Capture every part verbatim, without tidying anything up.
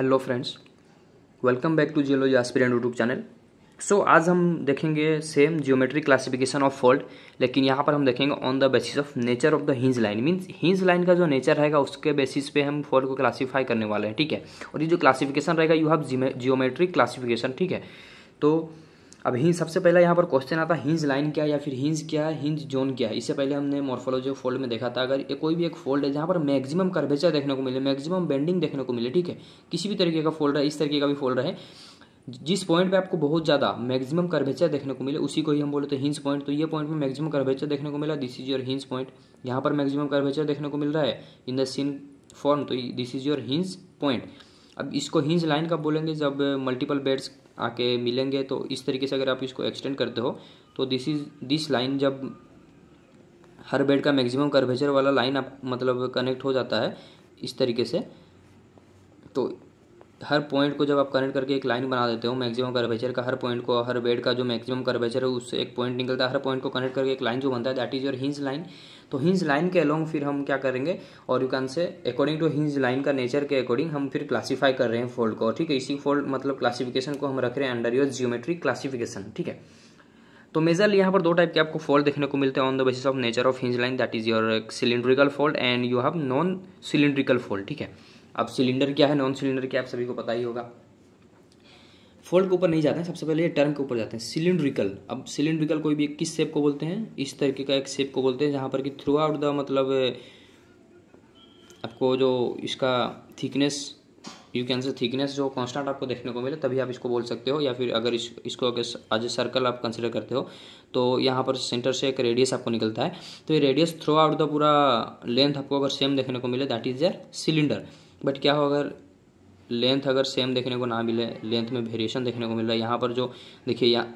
Hello friends, welcome back to geology aspirant YouTube channel. So आज हम देखेंगे same geometric classification of fault, लेकिन यहाँ पर हम देखेंगे on the basis of nature of the hinge line. Means hinge line का जो नेचर रहेगा उसके बेसिस पे हम फॉल्ट को क्लासीफाई करने वाले हैं, ठीक है। और ये जो क्लासिफिकेशन रहेगा यू हैव जियोमेट्रिक क्लासिफिकेशन, ठीक है। तो अब हिंज, सबसे पहला यहाँ पर क्वेश्चन आता है हिंज लाइन क्या है या फिर हिंज क्या है, हिंज जोन क्या है। इससे पहले हमने मॉर्फोलॉजी ऑफ फोल्ड में देखा था, अगर कोई भी एक फोल्ड है जहाँ पर मैक्सिमम कर्वेचर देखने को मिले, मैक्सिमम बेंडिंग देखने को मिले, ठीक है, किसी भी तरीके का फोल्ड है, इस तरीके का भी फोल्ड है, जिस पॉइंट पे आपको बहुत ज़्यादा मैक्सिमम कर्वेचर देखने को मिले उसी को ही हम बोले तो हिंज पॉइंट। तो ये पॉइंट में मैक्सिमम कर्वेचर देखने को मिला, this is your hinge point. यहाँ पर मैक्सिमम कर्वेचर देखने को मिल रहा है इन द सीन फॉर्म, तो this is your hinge point. अब इसको हिंज लाइन का बोलेंगे जब मल्टीपल बेड्स आके मिलेंगे, तो इस तरीके से अगर आप इसको एक्सटेंड करते हो तो दिस इज दिस लाइन, जब हर बेड का मैक्सिमम कर्वेचर वाला लाइन आप मतलब कनेक्ट हो जाता है इस तरीके से, तो हर पॉइंट को जब आप कनेक्ट करके एक लाइन बना देते हो मैक्सिमम कर्वेचर का, हर पॉइंट को, हर बेड का जो मैक्सिमम कर्वेचर है उससे एक पॉइंट निकलता है, हर पॉइंट को कनेक्ट करके एक लाइन जो बनता है that is your hinge line. तो हिंज लाइन के अलोंग फिर हम क्या करेंगे, और you can say according to hinge line का नेचर के अकॉर्डिंग हम फिर क्लासीफाई कर रहे हैं फोल्ड को, ठीक है। इसी फोल्ड मतलब क्लासिफिकेशन को हम रख रहे हैं अंडर योर जियोमेट्रिक क्लासिफिकेशन, ठीक है। तो मेजरली यहाँ पर दो टाइप के आपको फोल्ड देखने को मिलते हैं on the basis of nature of hinge line, that is your cylindrical fold and you have non cylindrical fold, ठीक है। अब सिलेंडर क्या है, नॉन सिलेंडर क्या है, आप सभी को पता ही होगा। फोल्ड के ऊपर नहीं जाते हैं, सबसे पहले ये टर्म के ऊपर जाते हैं सिलेंड्रिकल। अब सिलेंड्रिकल कोई भी किस शेप को बोलते हैं, इस तरीके का एक शेप को बोलते हैं जहाँ पर कि थ्रू आउट द मतलब आपको जो इसका thickness, you can say thickness जो कांस्टेंट आपको देखने को मिले तभी आप इसको बोल सकते हो, या फिर अगर इस इसको अगर आज ए सर्कल आप कंसिडर करते हो तो यहाँ पर सेंटर से एक रेडियस आपको निकलता है, तो ये रेडियस थ्रू आउट द पूरा लेंथ आपको अगर सेम देखने को मिले that is your cylinder. But क्या हो अगर लेंथ अगर सेम देखने को ना मिले, लेंथ में वेरिएशन देखने को मिल रहा है, यहाँ पर जो देखिए यहाँ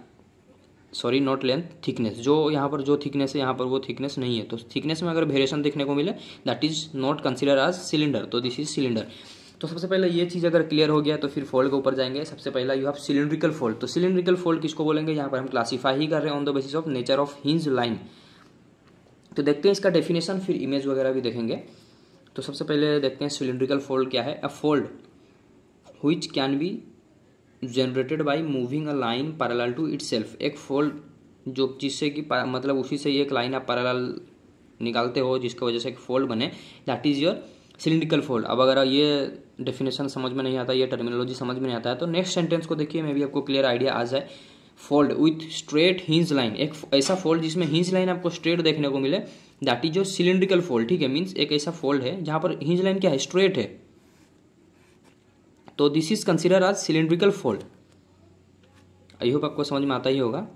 सॉरी नॉट लेंथ थिकनेस, जो यहाँ पर जो थिकनेस है यहाँ पर वो थिकनेस नहीं है, तो थिकनेस में अगर वेरिएशन देखने को मिले that is not consider as cylinder, तो दिस इज सिलेंडर। तो सबसे पहले ये चीज़ अगर क्लियर हो गया तो फिर फोल्ड के ऊपर जाएंगे। सबसे पहला यू हैव सिलेंड्रिकल फोल्ड। तो सिलेंड्रिकल फोल्ड किसको बोलेंगे, यहाँ पर हम क्लासीफाई ही कर रहे हैं on the basis of nature of hinge line. तो देखते हैं इसका डेफिनेशन, फिर इमेज वगैरह भी देखेंगे। तो सबसे पहले देखते हैं सिलिंड्रिकल फोल्ड क्या है। A fold which can be generated by moving a line parallel to itself. एक फोल्ड जो जिससे कि मतलब उसी से एक लाइन आप पैरेलल निकालते हो जिसकी वजह से एक फोल्ड बने that is your cylindrical fold. अब अगर ये डेफिनेशन समझ में नहीं आता, ये टर्मिनोलॉजी समझ में नहीं आता है, तो नेक्स्ट सेंटेंस को देखिए, मे भी आपको क्लियर आइडिया आ जाए। Fold with straight hinge line, एक ऐसा फोल्ड जिसमें हिंज लाइन आपको स्ट्रेट देखने को मिले that is your cylindrical fold, ठीक है। मीन्स एक ऐसा फोल्ड है जहां पर हिंज लाइन क्या है, स्ट्रेट है, तो this is consider as cylindrical fold. I hope आपको समझ में आता ही होगा।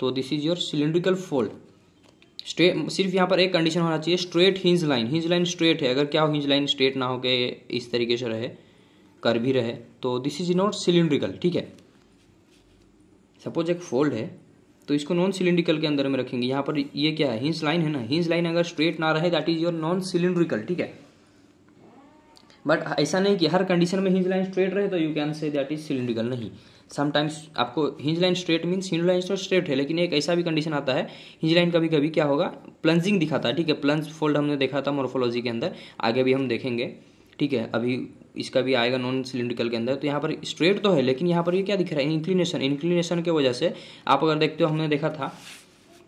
तो this is your cylindrical fold. Straight, सिर्फ यहाँ पर एक कंडीशन होना चाहिए, straight hinge line, hinge line straight है। अगर क्या हो हिंज लाइन स्ट्रेट ना होके इस तरीके से रहे, कर भी रहे, तो दिस इज नॉट सिलिंड्रिकल, ठीक है। सपोज एक फोल्ड है तो इसको नॉन सिलिंड्रिकल के अंदर में रखेंगे। यहाँ पर ये क्या है, हिंज लाइन है ना, हिंज लाइन अगर स्ट्रेट ना रहे that is your non cylindrical, ठीक है। बट ऐसा नहीं कि हर कंडीशन में हिंज लाइन स्ट्रेट रहे तो you can say that is cylindrical, नहीं। समटाइम्स आपको hinge line straight means hinge line straight है, लेकिन एक ऐसा भी कंडीशन आता है हिंज लाइन कभी कभी क्या होगा, प्लंजिंग दिखाता है, ठीक है। प्लंज फोल्ड हमने देखा था मॉर्फोलॉजी के अंदर, आगे भी हम देखेंगे, ठीक है। अभी इसका भी आएगा नॉन सिलिंड्रिकल के अंदर। तो यहाँ पर स्ट्रेट तो है लेकिन यहाँ पर ये क्या दिख रहा है, इंक्लिनेशन, इंक्लिनेशन की वजह से आप अगर देखते हो हमने देखा था,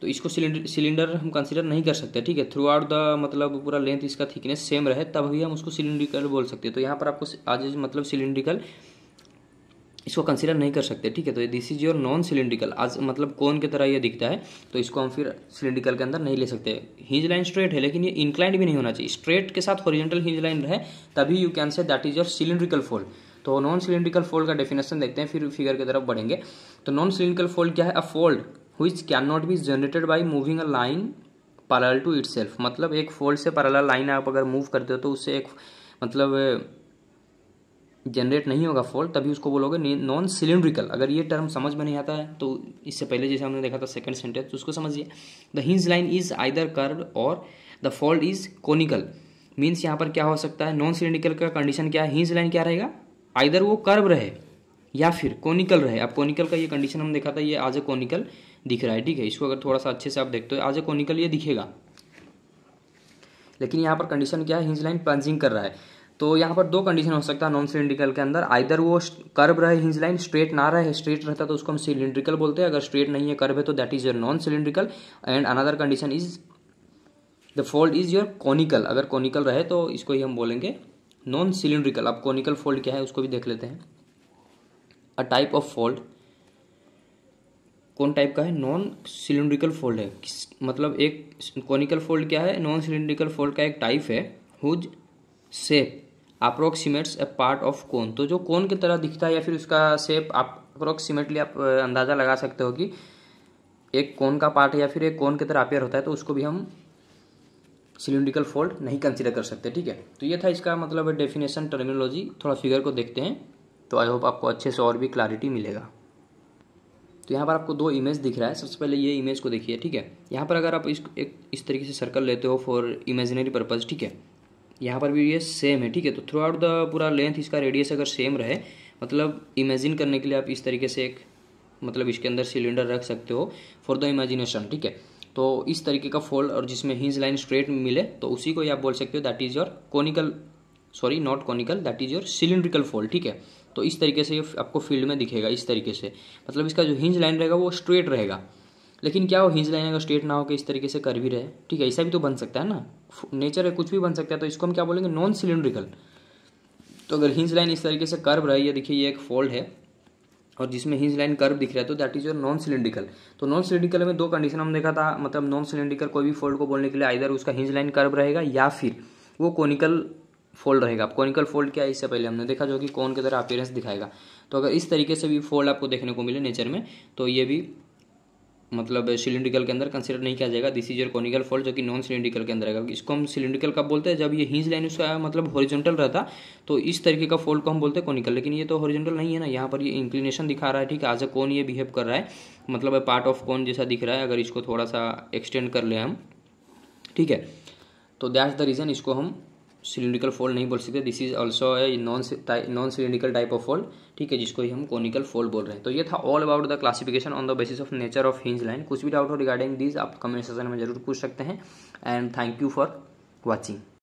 तो इसको सिलेंडर सिलेंडर हम कंसीडर नहीं कर सकते, ठीक है। थ्रू आउट द मतलब पूरा लेंथ इसका थिकनेस सेम रहे तब भी हम उसको सिलिंड्रिकल बोल सकते हैं। तो यहाँ पर आपको आज मतलब सिलिंड्रिकल इसको कंसीडर नहीं कर सकते, ठीक है। तो this is your non cylindrical, आज मतलब कोन की तरह ये दिखता है, तो इसको हम फिर सिलिंड्रिकल के अंदर नहीं ले सकते। हिंज लाइन स्ट्रेट है लेकिन ये इंक्लाइंड भी नहीं होना चाहिए, स्ट्रेट के साथ हॉरिजॉन्टल हिंज लाइन रहे तभी you can say that is your cylindrical fold. तो नॉन सिलिंड्रिकल फोल्ड का डेफिनेशन देखते हैं, फिर फिगर की तरफ बढ़ेंगे। तो नॉन सिलिंड्रिकल फोल्ड क्या है, a fold which cannot be generated by moving a line parallel to itself. मतलब एक फोल्ड से पैरेलल लाइन आप अगर मूव करते हो तो उससे एक मतलब जनरेट नहीं होगा फोल्ड, तभी उसको बोलोगे नॉन सिलिंड्रिकल। अगर ये टर्म समझ में नहीं आता है तो इससे पहले जैसे हमने देखा था सेकंड सेंटेंस, तो उसको समझिए। The hinge line is either curve or the fold is conical. Means यहाँ पर क्या हो सकता है, नॉन सिलिंड्रिकल का कंडीशन क्या है, हिंज लाइन क्या रहेगा, आइदर वो कर्व रहे या फिर कोनिकल रहे। अब कोनिकल का ये कंडीशन हम देखा था, ये आज ए कोनिकल दिख रहा है, ठीक है। इसको अगर थोड़ा सा अच्छे से आप देखते हो आज ए कोनिकल ये दिखेगा, लेकिन यहाँ पर कंडीशन क्या है, हिंज लाइन प्लंजिंग कर रहा है। तो यहाँ पर दो कंडीशन हो सकता है नॉन सिलिंड्रिकल के अंदर, आइदर वो कर्व रहे हिंज लाइन, स्ट्रेट ना रहे, स्ट्रेट रहता तो उसको हम सिलिंड्रिकल बोलते हैं, अगर स्ट्रेट नहीं है कर्व है तो that is your non cylindrical. And another condition is the fold is your conical, अगर कॉनिकल रहे तो इसको ही हम बोलेंगे नॉन सिलिंड्रिकल। अब कॉनिकल फोल्ड क्या है उसको भी देख लेते हैं। अ टाइप ऑफ फोल्ड, कौन टाइप का है? नॉन सिलिंड्रिकल फोल्ड है, मतलब एक कॉनिकल फोल्ड क्या है, नॉन सिलिंड्रिकल फोल्ड का एक टाइप है whose shape approximates a part of cone. तो जो कोन की तरह दिखता है या फिर उसका शेप आप अप्रोक्सीमेटली आप अंदाज़ा लगा सकते हो कि एक कोन का पार्ट या फिर एक कोन की तरह अपेयर होता है, तो उसको भी हम सिलिंड्रिकल फोल्ड नहीं कंसीडर कर सकते। ठीक है, तो ये था इसका मतलब डेफिनेशन टर्मिनोलॉजी। थोड़ा फिगर को देखते हैं तो आई होप आपको अच्छे से और भी क्लैरिटी मिलेगा। तो यहाँ पर आपको दो इमेज दिख रहा है, सबसे पहले ये इमेज को देखिए। ठीक है, यहाँ पर अगर आप इस एक इस तरीके से सर्कल लेते हो फॉर इमेजिनरी पर्पस, ठीक है, यहाँ पर भी ये सेम है। ठीक है, तो थ्रू आउट द पूरा लेंथ इसका रेडियस अगर सेम रहे, मतलब इमेजिन करने के लिए आप इस तरीके से एक मतलब इसके अंदर सिलेंडर रख सकते हो फॉर द इमेजिनेशन। ठीक है, तो इस तरीके का फोल्ड और जिसमें हिंज लाइन स्ट्रेट मिले तो उसी को ही आप बोल सकते हो that is your conical, sorry not conical, that is your cylindrical fold. ठीक है, तो इस तरीके से ये आपको फील्ड में दिखेगा, इस तरीके से मतलब इसका जो हिंज लाइन रहेगा वो स्ट्रेट रहेगा, लेकिन क्या हो हिंज लाइन अगर स्ट्रेट ना हो के इस तरीके से कर्वी रहे। ठीक है, ऐसा भी तो बन सकता है ना, नेचर है कुछ भी बन सकता है, तो इसको हम क्या बोलेंगे नॉन सिलिंड्रिकल। तो अगर हिंज लाइन इस तरीके से कर्व रही है, देखिए ये एक फोल्ड है और जिसमें हिंज लाइन कर्व दिख रहा है तो that is your non cylindrical. तो नॉन सिलिंड्रिकल में दो कंडीशन हम देखा था, मतलब नॉन सिलिंड्रिकल कोई भी फोल्ड को बोलने के लिए आइदर उसका हिंज लाइन कर्व रहेगा या फिर वो कॉनिकल फोल्ड रहेगा। कॉनिकल फोल्ड क्या है इससे पहले हमने देखा, जो कि कोन की तरह अपीयरेंस दिखाएगा। तो अगर इस तरीके से भी फोल्ड आपको देखने को मिले नेचर में तो ये भी मतलब सिलिंड्रिकल के अंदर कंसीडर नहीं किया जाएगा। This is your conical fold जो कि नॉन सिलिंड्रिकल के अंदर रहेगा। इसको हम सिलिंड्रिकल का बोलते हैं जब ये हिंज लाइन उसका मतलब हॉरिजॉन्टल रहता, तो इस तरीके का फोल्ड को हम बोलते हैं कॉनिकल, लेकिन ये तो हॉरिजॉन्टल नहीं है ना, यहाँ पर ये इंक्लिनेशन दिखा रहा है। ठीक है, एज अ कोन ये बिहेव कर रहा है, मतलब पार्ट ऑफ कोन जैसा दिख रहा है अगर इसको थोड़ा सा एक्सटेंड कर लें हम। ठीक है, तो दैट्स द रीज़न इसको हम सिलिंड्रिकल फोल्ड नहीं बोल सकते। This is also a non non cylindrical type of fold. ठीक है, जिसको ही हम कॉनिकल फोल्ड बोल रहे हैं। तो ये था all about the classification on the basis of nature of hinge line. कुछ भी डाउट हो रिगार्डिंग दिस आप कमेंट सेक्शन में जरूर पूछ सकते हैं। And thank you for watching.